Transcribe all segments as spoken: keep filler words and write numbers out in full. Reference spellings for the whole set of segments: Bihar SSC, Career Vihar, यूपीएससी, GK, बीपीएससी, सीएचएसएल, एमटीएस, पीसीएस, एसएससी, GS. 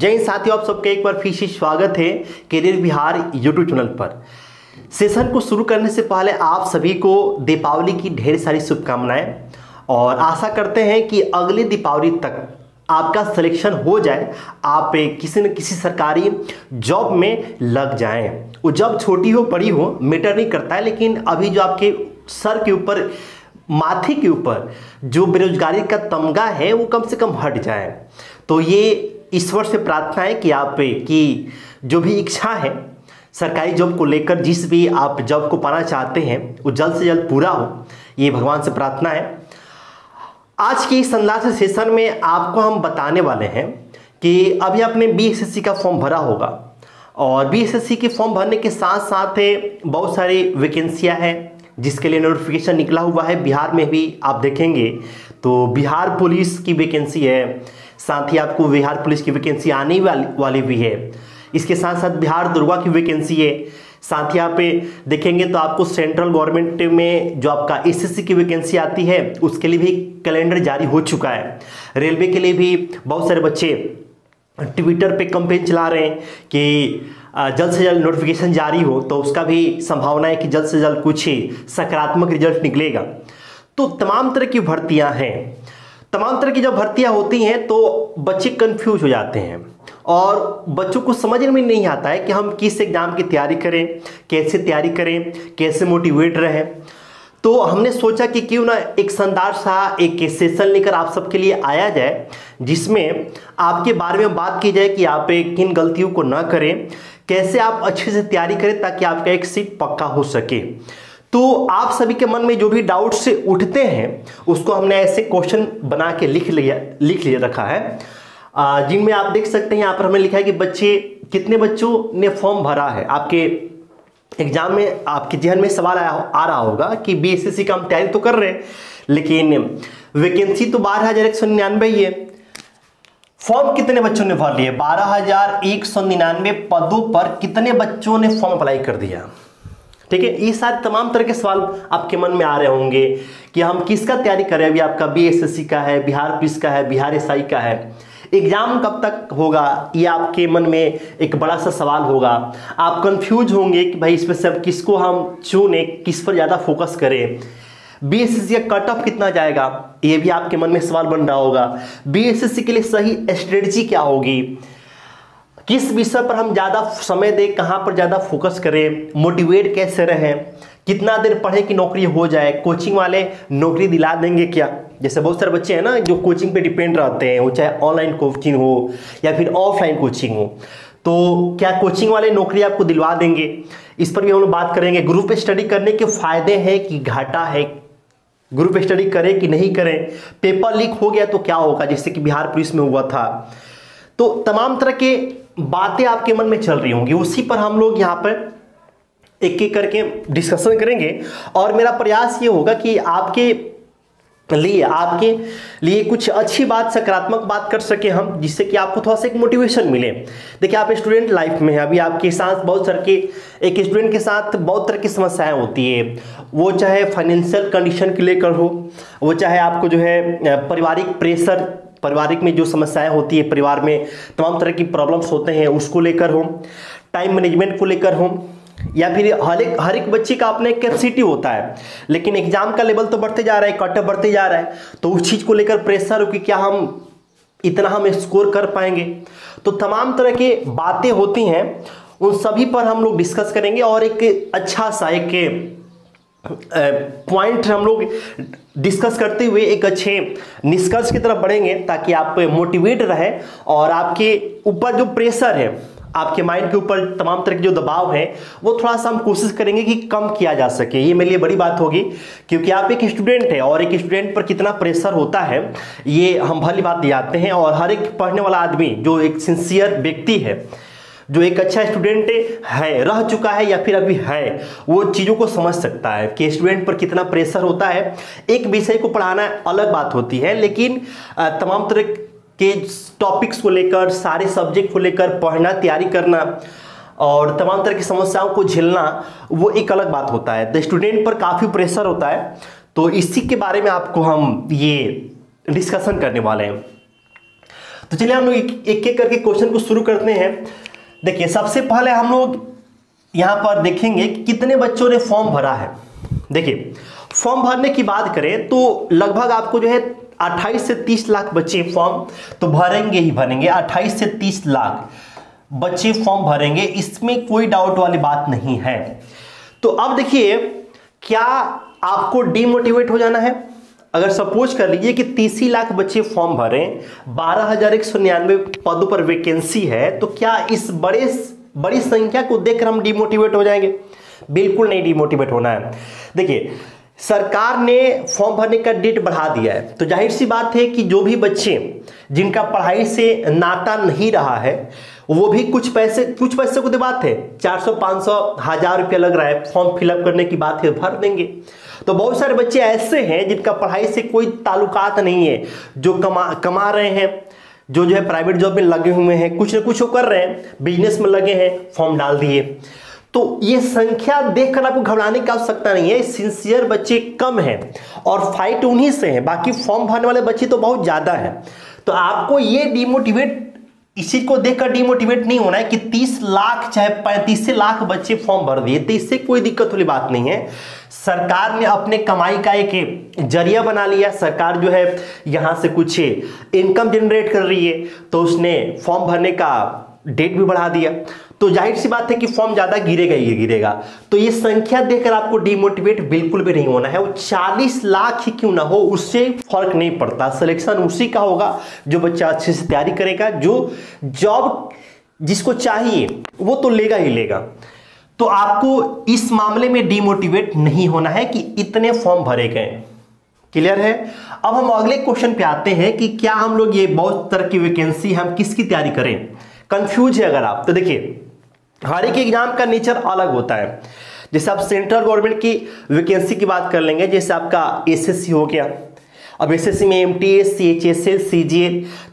जय हिंद साथियों, आप सबका एक बार फिर से स्वागत है करियर बिहार यूट्यूब चैनल पर। सेशन को शुरू करने से पहले आप सभी को दीपावली की ढेर सारी शुभकामनाएं और आशा करते हैं कि अगले दीपावली तक आपका सिलेक्शन हो जाए, आप किसी न किसी सरकारी जॉब में लग जाएं। वो जॉब छोटी हो बड़ी हो मैटर नहीं करता है, लेकिन अभी जो आपके सर के ऊपर माथे के ऊपर जो बेरोजगारी का तमगा है वो कम से कम हट जाए। तो ये ईश्वर से प्रार्थना है कि आप की जो भी इच्छा है सरकारी जॉब को लेकर, जिस भी आप जॉब को पाना चाहते हैं वो जल्द से जल्द पूरा हो, ये भगवान से प्रार्थना है। आज के इस अंदाज सेशन में आपको हम बताने वाले हैं कि अभी आपने बी एस एस सी का फॉर्म भरा होगा और बी एस एस सी के फॉर्म भरने के साथ साथ बहुत सारी वैकेंसियाँ हैं जिसके लिए नोटिफिकेशन निकला हुआ है। बिहार में भी आप देखेंगे तो बिहार पुलिस की वैकेंसी है, साथ ही आपको बिहार पुलिस की वैकेंसी आने वाली वाली भी है। इसके साथ साथ बिहार दुर्गा की वैकेंसी है, साथ ही आप देखेंगे तो आपको सेंट्रल गवर्नमेंट में जो आपका एसएससी की वैकेंसी आती है उसके लिए भी कैलेंडर जारी हो चुका है। रेलवे के लिए भी बहुत सारे बच्चे ट्विटर पे कंपेन चला रहे हैं कि जल्द से जल्द नोटिफिकेशन जारी हो, तो उसका भी संभावना है कि जल्द से जल्द कुछ सकारात्मक रिजल्ट निकलेगा। तो तमाम तरह की भर्तियाँ हैं। तमाम तरह की जब भर्तियाँ होती हैं तो बच्चे कंफ्यूज हो जाते हैं और बच्चों को समझ में नहीं आता है कि हम किस एग्ज़ाम की तैयारी करें, कैसे तैयारी करें, कैसे मोटिवेट रहें। तो हमने सोचा कि क्यों ना एक शानदार सा एक सेशन लेकर आप सबके लिए आया जाए, जिसमें आपके बारे में बात की जाए कि आप किन गलतियों को ना करें, कैसे आप अच्छे से तैयारी करें ताकि आपका एक सीट पक्का हो सके। तो आप सभी के मन में जो भी डाउट से उठते हैं उसको हमने ऐसे क्वेश्चन बना के लिख लिया लिख लिया रखा है, जिनमें आप देख सकते हैं यहाँ पर हमने लिखा है कि बच्चे कितने बच्चों ने फॉर्म भरा है। आपके एग्जाम में आपके जहन में सवाल आया आ रहा होगा कि बी एस एस सी का हम तैयारी तो कर रहे हैं लेकिन वैकेंसी तो बारह हज़ार एक सौ निन्यानवे ही है, फॉर्म कितने बच्चों ने भर लिए? बारह हज़ार एक सौ निन्यानवे पदों पर कितने बच्चों ने फॉर्म अप्लाई कर दिया? ठीक है, ये सारे तमाम तरह के सवाल आपके मन में आ रहे होंगे कि हम किसका तैयारी करें। अभी आपका बीएसएससी का है, बिहार पुलिस का है, बिहार एसआई का है, एग्जाम कब तक होगा, ये आपके मन में एक बड़ा सा सवाल होगा। आप कंफ्यूज होंगे कि भाई इसमें सब किसको हम चुने, किस पर ज़्यादा फोकस करें, बीएसएससी का कट ऑफ कितना जाएगा, ये भी आपके मन में सवाल बन रहा होगा। बीएसएससी के लिए सही स्ट्रेटजी क्या होगी, किस विषय पर हम ज़्यादा समय दें, कहाँ पर ज़्यादा फोकस करें, मोटिवेट कैसे रहें, कितना देर पढ़ें कि नौकरी हो जाए, कोचिंग वाले नौकरी दिला देंगे क्या? जैसे बहुत सारे बच्चे हैं ना जो कोचिंग पे डिपेंड रहते हैं, वो चाहे ऑनलाइन कोचिंग हो या फिर ऑफलाइन कोचिंग हो, तो क्या कोचिंग वाले नौकरी आपको दिलवा देंगे? इस पर भी हम लोग बात करेंगे। ग्रुप स्टडी करने के फायदे हैं कि घाटा है, ग्रुप स्टडी करें कि नहीं करें, पेपर लीक हो गया तो क्या होगा, जैसे कि बिहार पुलिस में हुआ था। तो तमाम तरह के बातें आपके मन में चल रही होंगी, उसी पर हम लोग यहाँ पर एक एक करके डिस्कशन करेंगे और मेरा प्रयास ये होगा कि आपके लिए आपके लिए कुछ अच्छी बात, सकारात्मक बात कर सके हम, जिससे कि आपको थोड़ा सा एक मोटिवेशन मिले। देखिए, आप स्टूडेंट लाइफ में हैं, अभी आपके साथ बहुत तरह के एक स्टूडेंट के साथ बहुत तरह की समस्याएं होती है, वो चाहे फाइनेंशियल कंडीशन के लेकर हो, वो चाहे आपको जो है पारिवारिक प्रेशर, पारिवारिक में जो समस्याएं होती है, परिवार में तमाम तरह की प्रॉब्लम्स होते हैं उसको लेकर हो, टाइम मैनेजमेंट को लेकर हो, या फिर हर एक हर एक बच्चे का अपना एक कैपेसिटी होता है, लेकिन एग्जाम का लेवल तो बढ़ते जा रहा है, कट ऑफ बढ़ते जा रहा है, तो उस चीज़ को लेकर प्रेशर हो कि क्या हम इतना हम स्कोर कर पाएंगे। तो तमाम तरह की बातें होती हैं, उन सभी पर हम लोग डिस्कस करेंगे और एक अच्छा सा एक पॉइंट हम लोग डिस्कस करते हुए एक अच्छे निष्कर्ष की तरफ बढ़ेंगे, ताकि आप मोटिवेट रहे और आपके ऊपर जो प्रेशर है, आपके माइंड के ऊपर तमाम तरह के जो दबाव है, वो थोड़ा सा हम कोशिश करेंगे कि कम किया जा सके। ये मेरे लिए बड़ी बात होगी, क्योंकि आप एक स्टूडेंट हैं और एक स्टूडेंट पर कितना प्रेशर होता है ये हम भली बात जानते हैं, और हर एक पढ़ने वाला आदमी जो एक सिंसियर व्यक्ति है, जो एक अच्छा स्टूडेंट है, रह चुका है या फिर अभी है, वो चीज़ों को समझ सकता है कि स्टूडेंट पर कितना प्रेशर होता है। एक विषय को पढ़ाना अलग बात होती है, लेकिन तमाम तरह के टॉपिक्स को लेकर, सारे सब्जेक्ट को लेकर पढ़ना, तैयारी करना और तमाम तरह की समस्याओं को झेलना, वो एक अलग बात होता है। तो स्टूडेंट पर काफ़ी प्रेशर होता है, तो इसी के बारे में आपको हम ये डिस्कशन करने वाले हैं। तो चलिए हम लोग एक एक करके क्वेश्चन को शुरू करते हैं। देखिए सबसे पहले हम लोग यहाँ पर देखेंगे कि कितने बच्चों ने फॉर्म भरा है। देखिए फॉर्म भरने की बात करें तो लगभग आपको जो है अट्ठाईस से तीस लाख बच्चे फॉर्म तो भरेंगे ही भरेंगे। अट्ठाईस से तीस लाख बच्चे फॉर्म भरेंगे, इसमें कोई डाउट वाली बात नहीं है। तो अब देखिए क्या आपको डिमोटिवेट हो जाना है? अगर सपोज कर लीजिए कि तीस लाख बच्चे फॉर्म भरें, बारह हजार एक सौ निन्यानवे पदों पर वैकेंसी है, तो क्या इस बड़े बड़ी संख्या को देखकर हम डिमोटिवेट हो जाएंगे? बिल्कुल नहीं डिमोटिवेट होना है। देखिए सरकार ने फॉर्म भरने का डेट बढ़ा दिया है, तो जाहिर सी बात है कि जो भी बच्चे जिनका पढ़ाई से नाता नहीं रहा है वो भी कुछ पैसे कुछ पैसे को दे बात है, चार सौ पाँच सौ हज़ार रुपया लग रहा है फॉर्म फिलअप करने की बात है, भर देंगे। तो बहुत सारे बच्चे ऐसे हैं जिनका पढ़ाई से कोई ताल्लुकात नहीं है, जो कमा कमा रहे हैं, जो जो है प्राइवेट जॉब में लगे हुए हैं, कुछ ना कुछ वो कर रहे हैं, बिजनेस में लगे हैं, फॉर्म डाल दिए। तो ये संख्या देखकर आपको घबराने की आवश्यकता नहीं है। सिंसियर बच्चे कम हैं और फाइट उन्हीं से है, बाकी फॉर्म भरने वाले बच्चे तो बहुत ज़्यादा हैं। तो आपको ये डिमोटिवेट इसी को देखकर डिमोटिवेट नहीं होना है कि तीस लाख चाहे पैंतीस लाख बच्चे फॉर्म भर दिए, तो इससे कोई दिक्कत वाली बात नहीं है। सरकार ने अपने कमाई का एक जरिया बना लिया, सरकार जो है यहाँ से कुछ इनकम जनरेट कर रही है, तो उसने फॉर्म भरने का डेट भी बढ़ा दिया। तो जाहिर सी बात है कि फॉर्म ज्यादा गिरेगा ही गिरेगा। तो ये संख्या देखकर आपको डिमोटिवेट बिल्कुल भी नहीं होना है। वो चालीस लाख ही क्यों ना हो, उससे फर्क नहीं पड़ता। सिलेक्शन उसी का होगा जो बच्चा अच्छे से तैयारी करेगा, जो जॉब जिसको चाहिए वो तो लेगा ही लेगा। तो आपको इस मामले में डिमोटिवेट नहीं होना है कि इतने फॉर्म भरे गए। क्लियर है? अब हम अगले क्वेश्चन पे आते हैं कि क्या हम लोग ये बहुत तरह की वैकेंसी हम किसकी तैयारी करें। कंफ्यूज है अगर आप तो देखिए हर एक एग्जाम का नेचर अलग होता है। जैसे आप सेंट्रल गवर्नमेंट की वैकेंसी की बात कर लेंगे, जैसे आपका एसएससी हो गया, अब एसएससी में एमटीएस, सीएचएसएल, सीजीए,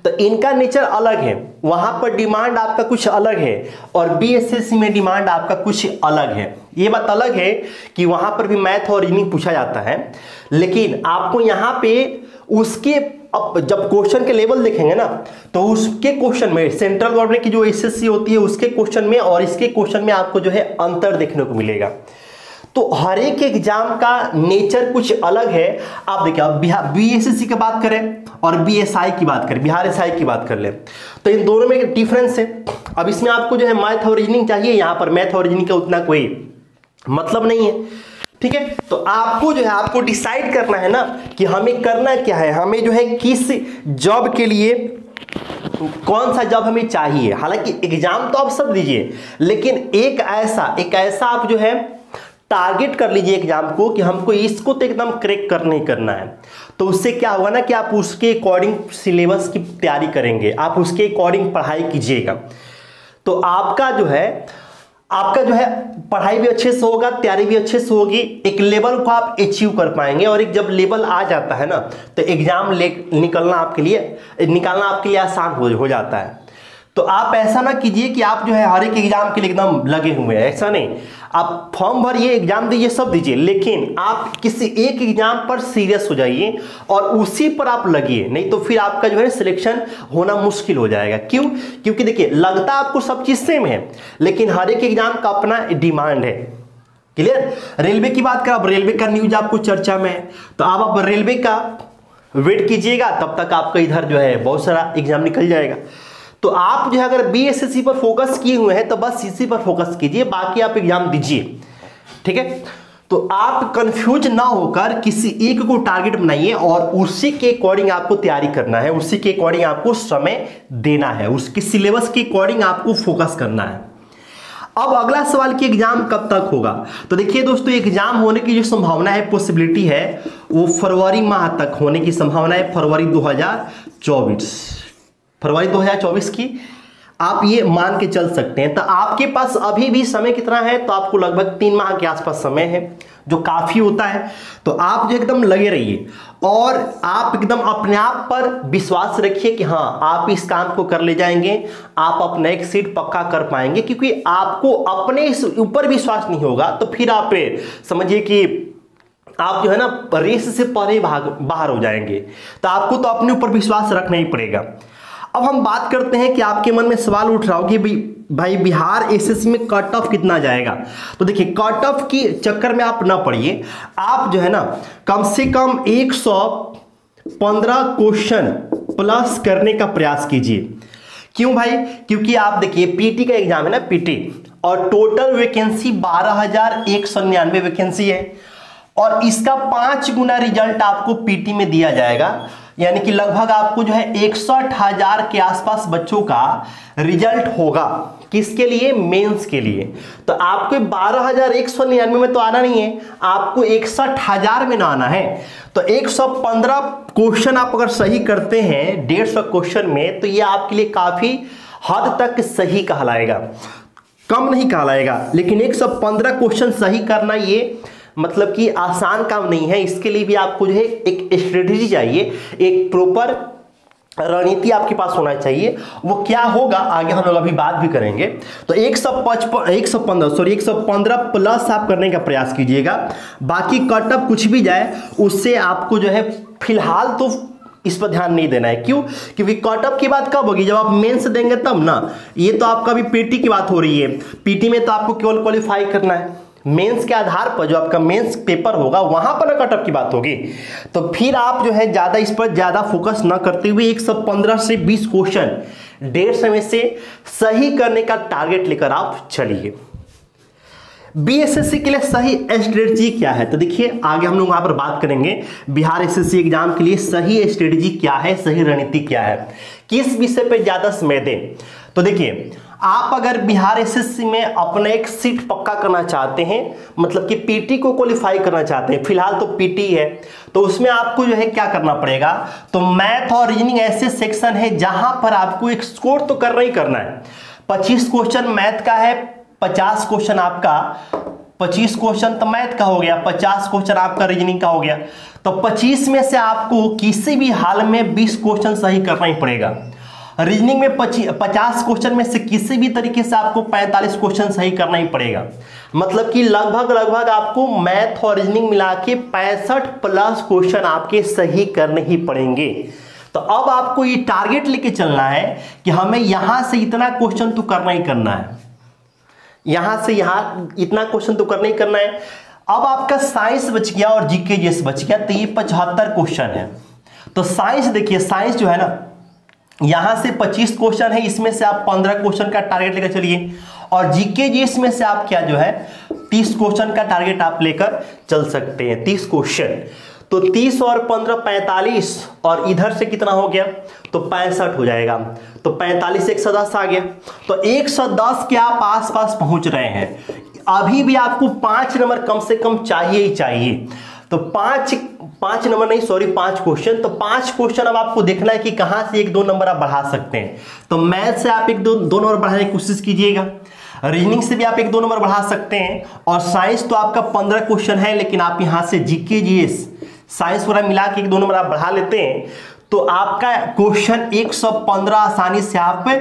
तो इनका नेचर अलग है, वहां पर डिमांड आपका कुछ अलग है, और बीएसएससी में डिमांड आपका कुछ अलग है। ये बात अलग है कि वहां पर भी मैथ और रीजनिंग पूछा जाता है, लेकिन आपको यहाँ पे उसके अब जब क्वेश्चन के लेवल देखेंगे ना, तो उसके क्वेश्चन में सेंट्रल गवर्नमेंट की जो एसएससी होती है उसके क्वेश्चन में और इसके क्वेश्चन में आपको जो है अंतर देखने को मिलेगा। तो हर एक एग्जाम का नेचर कुछ अलग है। आप देखिए अब बिहार बीएसएससी की बात करें और बीएसआई की बात करें, बिहार एसआई की बात कर लें, तो इन दोनों में डिफरेंस है। अब इसमें आपको जो है मैथ और रीजनिंग चाहिए, यहाँ पर मैथ और रीजनिंग का उतना कोई मतलब नहीं है। ठीक है, तो आपको जो है आपको डिसाइड करना है ना कि हमें करना क्या है, हमें जो है किस जॉब के लिए कौन सा जॉब हमें चाहिए। हालांकि एग्जाम तो आप सब दीजिए, लेकिन एक ऐसा एक ऐसा आप जो है टारगेट कर लीजिए एग्जाम को कि हमको इसको तो एकदम क्रैक करना ही करना है। तो उससे क्या होगा ना कि आप उसके अकॉर्डिंग सिलेबस की तैयारी करेंगे, आप उसके अकॉर्डिंग पढ़ाई कीजिएगा, तो आपका जो है आपका जो है पढ़ाई भी अच्छे से होगा, तैयारी भी अच्छे से होगी, एक लेवल को आप अचीव कर पाएंगे। और एक जब लेवल आ जाता है ना तो एग्जाम ले निकलना आपके लिए निकालना आपके लिए आसान हो, हो जाता है। तो आप ऐसा ना कीजिए कि आप जो है हर एक एग्जाम के लिए एकदम लगे हुए हैं, ऐसा नहीं। आप फॉर्म भरिए, एग्जाम दीजिए, सब दीजिए, लेकिन आप किसी एक एग्जाम पर सीरियस हो जाइए और उसी पर आप लगिए, नहीं तो फिर आपका जो है सिलेक्शन होना मुश्किल हो जाएगा। क्यों? क्योंकि देखिए लगता आपको सब चीज सेम है, लेकिन हर एक एग्जाम का अपना डिमांड है। क्लियर? रेलवे की बात करें, अब रेलवे का न्यूज आपको चर्चा में है, तो आप अब रेलवे का वेट कीजिएगा, तब तक आपका इधर जो है बहुत सारा एग्जाम निकल जाएगा। तो आप जो है अगर बीएसएससी पर फोकस किए हुए हैं तो बस इसी पर फोकस कीजिए, बाकी आप एग्जाम दीजिए। ठीक है, तो आप कंफ्यूज ना होकर किसी एक को टारगेट बनाइए और उसी के अकॉर्डिंग आपको तैयारी करना है, उसी के अकॉर्डिंग आपको समय देना है, उसके सिलेबस के अकॉर्डिंग आपको फोकस करना है। अब अगला सवाल कि एग्जाम कब तक होगा, तो देखिए दोस्तों एग्जाम होने की जो संभावना है, पॉसिबिलिटी है, वो फरवरी माह तक होने की संभावना है। फरवरी दो हजार चौबीस फरवरी दो हजार चौबीस की आप ये मान के चल सकते हैं। तो आपके पास अभी भी समय कितना है, तो आपको लगभग तीन माह के आसपास समय है, जो काफ़ी होता है। तो आप जो एकदम लगे रहिए और आप एकदम अपने आप पर विश्वास रखिए कि हाँ आप इस काम को कर ले जाएंगे, आप अपना एक सीट पक्का कर पाएंगे, क्योंकि आपको अपने इस ऊपर विश्वास नहीं होगा तो फिर आप समझिए कि आप जो है ना रेस से परे बाहर हो जाएंगे। तो आपको तो अपने ऊपर विश्वास रखना ही पड़ेगा। अब हम बात करते हैं कि आपके मन में सवाल उठ रहा हो कि भाई बिहार एसएससी में कट ऑफ कितना जाएगा। तो देखिए, कट ऑफ के चक्कर में आप ना पड़िए। आप जो है ना कम से कम एक सौ पंद्रह क्वेश्चन प्लस करने का प्रयास कीजिए। क्यों भाई? क्योंकि आप देखिए पीटी का एग्जाम है ना, पीटी, और टोटल वैकेंसी बारह हजार एक सौ निन्यानवे वैकेंसी है और इसका पांच गुना रिजल्ट आपको पीटी में दिया जाएगा। यानी कि लगभग आपको जो है इकसठ हजार के आसपास बच्चों का रिजल्ट होगा। किसके लिए? मेंस के लिए। तो आपको बारह हजार एक सौ निन्यानवे में तो आना नहीं है, आपको इकसठ हजार में ना आना है। तो एक सौ पंद्रह क्वेश्चन आप अगर सही करते हैं डेढ़ सौ क्वेश्चन में, तो ये आपके लिए काफी हद तक सही कहलाएगा, कम नहीं कहलाएगा। लेकिन एक सौ पंद्रह क्वेश्चन सही करना ये मतलब कि आसान काम नहीं है। इसके लिए भी आपको जो है एक स्ट्रेटेजी चाहिए, एक प्रॉपर रणनीति आपके पास होना चाहिए। वो क्या होगा आगे हम लोग अभी बात भी करेंगे। तो एक सौ पचपन एक सौ पंद्रह सॉरी एक सौ पंद्रह प्लस आप करने का प्रयास कीजिएगा। बाकी कट ऑफ कुछ भी जाए उससे आपको जो है फिलहाल तो इस पर ध्यान नहीं देना है। क्यों? क्योंकि कट ऑफ की बात कब होगी? जब आप मेंस देंगे तब ना। ये तो आपका अभी पीटी की बात हो रही है, पीटी में तो आपको केवल क्वालिफाई करना है। मेंस के आधार पर जो आपका मेंस पेपर होगा वहां पर ना कट ऑफ की बात होगी। तो फिर आप जो है ज्यादा इस पर ज्यादा फोकस ना करते हुए एक सौ पंद्रह से बीस क्वेश्चन डेढ़ समय से सही करने का टारगेट लेकर आप चलिए। बीएसएससी के लिए सही स्ट्रेटजी क्या है? तो देखिए आगे हम लोग वहां पर बात करेंगे बिहार एसएससी एग्जाम के लिए सही स्ट्रेटजी क्या है, सही रणनीति क्या है, किस विषय पर ज्यादा समय दें। तो देखिए, आप अगर बिहार एसएससी में अपना एक सीट पक्का करना चाहते हैं, मतलब कि पीटी को क्वालिफाई करना चाहते हैं, फिलहाल तो पीटी है, तो उसमें आपको जो है क्या करना पड़ेगा? तो मैथ और रीजनिंग ऐसे सेक्शन है जहां पर आपको एक स्कोर तो करना ही करना है। पच्चीस क्वेश्चन मैथ का है, पचास क्वेश्चन आपका पच्चीस क्वेश्चन तो मैथ का हो गया, पचास क्वेश्चन आपका रीजनिंग का हो गया। तो पच्चीस में से आपको किसी भी हाल में बीस क्वेश्चन सही करना ही पड़ेगा। रीजनिंग में पचास क्वेश्चन में से किसी भी तरीके से आपको पैंतालीस क्वेश्चन सही करना ही पड़ेगा। मतलब कि लगभग लगभग आपको मैथ और रीजनिंग मिला के पैंसठ प्लस क्वेश्चन आपके सही करने ही पड़ेंगे। तो अब आपको ये टारगेट लेके चलना है कि हमें यहां से इतना क्वेश्चन तो करना ही करना है, यहां से यहां इतना क्वेश्चन तो करना ही करना है। अब आपका साइंस बच गया और जीके जीएस बच गया, तो ये पचहत्तर क्वेश्चन है। तो साइंस देखिए, साइंस जो है ना यहां से पच्चीस क्वेश्चन है, इसमें से आप पंद्रह क्वेश्चन का टारगेट लेकर चलिए, और जीके जीएस में से आप क्या जो है तीस क्वेश्चन का टारगेट आप लेकर चल सकते हैं, तीस क्वेश्चन। तो तीस और पंद्रह पैंतालीस, और इधर से कितना हो गया? तो पैंसठ हो जाएगा। तो पैंतालीस एक सौ दस आ गया। तो एक सौ दस के आप आस पास पहुंच रहे हैं। अभी भी आपको पांच नंबर कम से कम चाहिए ही चाहिए। तो पांच पांच नंबर नहीं सॉरी पांच क्वेश्चन। तो पांच क्वेश्चन अब आपको देखना है कि कहां से एक दो नंबर आप बढ़ा सकते हैं। तो मैथ से आप एक दो दो नंबर बढ़ाने की कोशिश कीजिएगा, रीजनिंग से भी आप एक दो नंबर बढ़ा सकते हैं, और साइंस तो आपका पंद्रह क्वेश्चन है, लेकिन आप यहां से जीके जीएस साइंस वगैरह मिला के एक दो नंबर आप बढ़ा लेते हैं तो आपका क्वेश्चन एक सौ पंद्रह आसानी से आप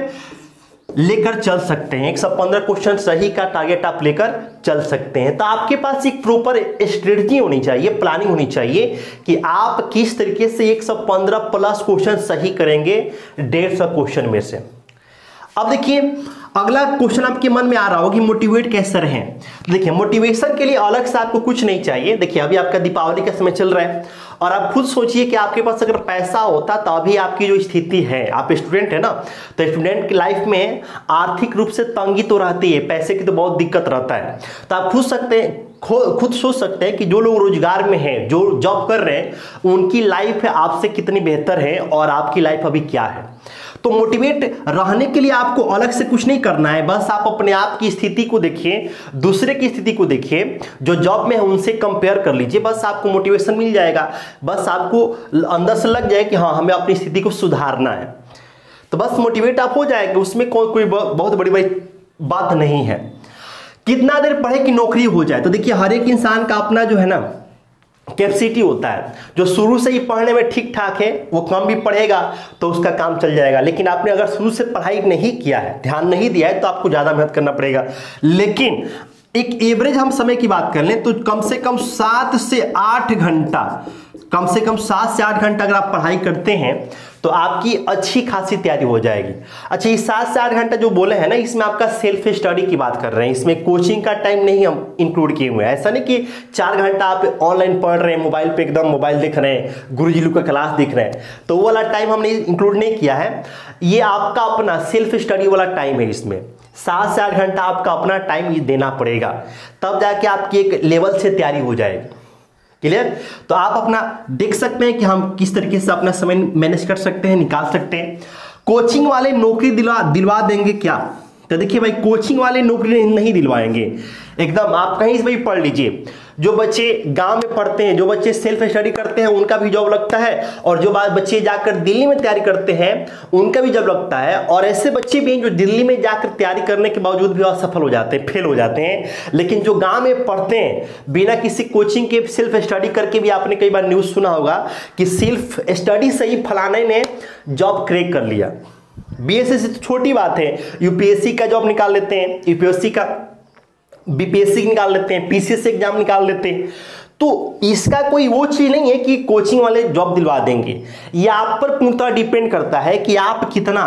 लेकर चल सकते हैं। एक सौ पंद्रह क्वेश्चन सही का टारगेट आप लेकर चल सकते हैं। तो आपके पास एक प्रॉपर स्ट्रेटजी होनी चाहिए, प्लानिंग होनी चाहिए कि आप किस तरीके से एक सौ पंद्रह प्लस क्वेश्चन सही करेंगे डेढ़ सौ क्वेश्चन में से। अब देखिए अगला क्वेश्चन आपके मन में आ रहा हो कि मोटिवेट कैसे रहें। देखिए मोटिवेशन के लिए अलग से आपको कुछ नहीं चाहिए। देखिए अभी आपका दीपावली का समय चल रहा है, और आप खुद सोचिए कि आपके पास अगर पैसा होता तो अभी आपकी जो स्थिति है, आप स्टूडेंट है ना, तो स्टूडेंट की लाइफ में आर्थिक रूप से तंगी तो रहती है, पैसे की तो बहुत दिक्कत रहता है। तो आप खुद सकते हैं खुद सोच सकते हैं कि जो लोग रोजगार में हैं, जो जॉब कर रहे हैं, उनकी लाइफ आपसे कितनी बेहतर है और आपकी लाइफ अभी क्या है। तो मोटिवेट रहने के लिए आपको अलग से कुछ नहीं करना है, बस आप अपने आप की स्थिति को देखिए, दूसरे की स्थिति को देखिए, जो जॉब में है उनसे कंपेयर कर लीजिए, बस आपको मोटिवेशन मिल जाएगा। बस आपको अंदर से लग जाए कि हाँ हमें अपनी स्थिति को सुधारना है, तो बस मोटिवेट आप हो जाएगा। उसमें को, कोई बहुत बड़ी बड़ी बात नहीं है। कितना देर पढ़े कि नौकरी हो जाए? तो देखिए हर एक इंसान का अपना जो है ना कैपेसिटी होता है। जो शुरू से ही पढ़ने में ठीक ठाक है वो कम भी पढ़ेगा तो उसका काम चल जाएगा, लेकिन आपने अगर शुरू से पढ़ाई नहीं किया है, ध्यान नहीं दिया है, तो आपको ज़्यादा मेहनत करना पड़ेगा। लेकिन एक एवरेज हम समय की बात कर लें तो कम से कम सात से आठ घंटा कम से कम सात से आठ घंटा अगर आप पढ़ाई करते हैं तो आपकी अच्छी खासी तैयारी हो जाएगी। अच्छा, ये सात से आठ घंटा जो बोले हैं ना, इसमें आपका सेल्फ स्टडी की बात कर रहे हैं, इसमें कोचिंग का टाइम नहीं हम इंक्लूड किए हुए हैं। ऐसा नहीं कि चार घंटा आप ऑनलाइन पढ़ रहे हैं, मोबाइल पे एकदम मोबाइल देख रहे हैं, गुरुजी लोग का क्लास देख रहे हैं, तो वो वाला टाइम हमने इंक्लूड नहीं किया है। ये आपका अपना सेल्फ स्टडी वाला टाइम है। इसमें सात से आठ घंटा आपका अपना टाइम देना पड़ेगा, तब जाके आपकी एक लेवल से तैयारी हो जाएगी। क्लियर? तो आप अपना देख सकते हैं कि हम किस तरीके से अपना समय मैनेज कर सकते हैं, निकाल सकते हैं। कोचिंग वाले नौकरी दिलवा दिलवा देंगे क्या? तो देखिए भाई, कोचिंग वाले नौकरी नहीं दिलवाएंगे। एकदम आप कहीं से भी पढ़ लीजिए, जो बच्चे गांव में पढ़ते हैं, जो बच्चे सेल्फ स्टडी करते हैं, उनका भी जॉब लगता है, और जो बच्चे जाकर दिल्ली में तैयारी करते हैं उनका भी जॉब लगता है, और ऐसे बच्चे भी हैं जो दिल्ली में जाकर तैयारी करने के बावजूद भी असफल हो जाते हैं, फेल हो जाते हैं। लेकिन जो गांव में पढ़ते हैं बिना किसी कोचिंग के सेल्फ स्टडी करके भी, आपने कई बार न्यूज़ सुना होगा कि सेल्फ स्टडी से ही फलाने ने जॉब क्रैक कर लिया। बी एस एस सी तो छोटी बात है, यूपीएससी का जॉब निकाल लेते हैं, यूपीएससी का बीपीएससी निकाल लेते हैं, पीसीएस एग्जाम निकाल लेते हैं। तो इसका कोई वो चीज़ नहीं है कि कोचिंग वाले जॉब दिलवा देंगे। ये आप पर पूर्णतः डिपेंड करता है कि आप कितना,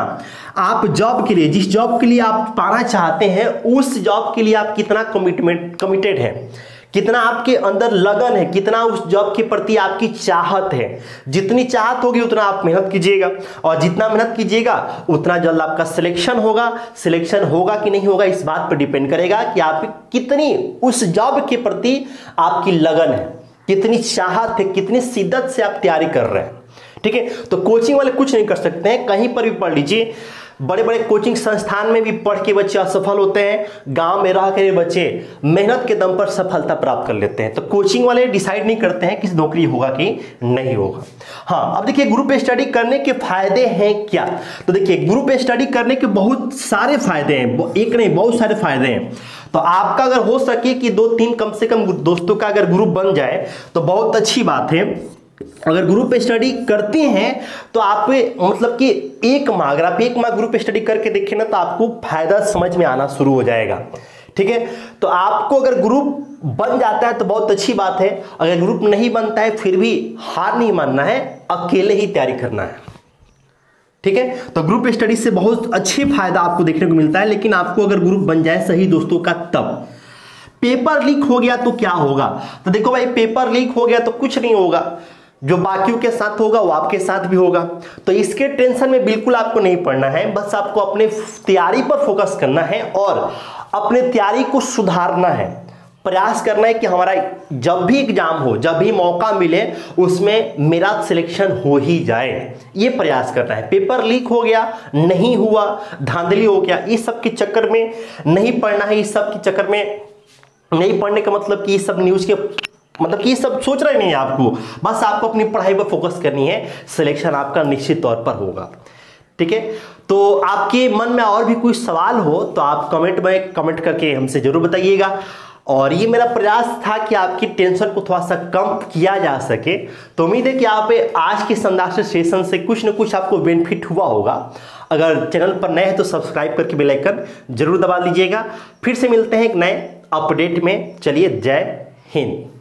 आप जॉब के लिए, जिस जॉब के लिए आप पाना चाहते हैं, उस जॉब के लिए आप कितना कमिटमेंट कमिटेड हैं, कितना आपके अंदर लगन है, कितना उस जॉब के प्रति आपकी चाहत है। जितनी चाहत होगी उतना आप मेहनत कीजिएगा, और जितना मेहनत कीजिएगा उतना जल्द आपका सिलेक्शन होगा। सिलेक्शन होगा कि नहीं होगा इस बात पर डिपेंड करेगा कि आप कितनी उस जॉब के प्रति आपकी लगन है, कितनी चाहत है, कितनी शिद्दत से आप तैयारी कर रहे हैं। ठीक है, तो कोचिंग वाले कुछ नहीं कर सकते हैं। कहीं पर भी पढ़ लीजिए, बड़े बड़े कोचिंग संस्थान में भी पढ़ के बच्चे असफल होते हैं, गांव में रह के बच्चे मेहनत के दम पर सफलता प्राप्त कर लेते हैं। तो कोचिंग वाले डिसाइड नहीं करते हैं किस नौकरी होगा कि नहीं होगा। हाँ, अब देखिए ग्रुप स्टडी करने के फायदे हैं क्या? तो देखिए ग्रुप स्टडी करने के बहुत सारे फायदे हैं, एक नहीं बहुत सारे फायदे हैं। तो आपका अगर हो सके कि दो तीन कम से कम दोस्तों का अगर ग्रुप बन जाए तो बहुत अच्छी बात है। अगर ग्रुप स्टडी करते हैं तो आप मतलब कि एक माह, अगर आप एक माह ग्रुप स्टडी करके देखें ना, तो आपको फायदा समझ में आना शुरू हो जाएगा। ठीक है, तो आपको अगर ग्रुप बन जाता है तो बहुत अच्छी बात है। अगर ग्रुप नहीं बनता है फिर भी हार नहीं मानना है, अकेले ही तैयारी करना है। ठीक है, तो ग्रुप स्टडी से बहुत अच्छे फायदा आपको देखने को मिलता है। लेकिन आपको अगर ग्रुप बन जाए सही दोस्तों का, तब पेपर लीक हो गया तो क्या होगा? तो देखो भाई, पेपर लीक हो गया तो कुछ नहीं होगा, जो बाकियों के साथ होगा वो आपके साथ भी होगा। तो इसके टेंशन में बिल्कुल आपको नहीं पड़ना है, बस आपको अपने तैयारी पर फोकस करना है और अपने तैयारी को सुधारना है। प्रयास करना है कि हमारा जब भी एग्जाम हो, जब भी मौका मिले, उसमें मेरा सिलेक्शन हो ही जाए, ये प्रयास करना है। पेपर लीक हो गया, नहीं हुआ, धांधली हो गया, इस सब के चक्कर में नहीं पड़ना है। इस सब के चक्कर में नहीं पढ़ने का मतलब कि ये सब न्यूज़ के मतलब कि ये सब सोच रहे नहीं है आपको, बस आपको अपनी पढ़ाई पर फोकस करनी है, सिलेक्शन आपका निश्चित तौर पर होगा। ठीक है, तो आपके मन में और भी कोई सवाल हो तो आप कमेंट में कमेंट करके हमसे जरूर बताइएगा। और ये मेरा प्रयास था कि आपकी टेंशन को थोड़ा सा कम किया जा सके। तो उम्मीद है कि आप आज के संदर्भ सेशन से कुछ न कुछ आपको बेनिफिट हुआ होगा। अगर चैनल पर नए हैं तो सब्सक्राइब करके बेल आइकन जरूर दबा लीजिएगा। फिर से मिलते हैं एक नए अपडेट में। चलिए, जय हिंद।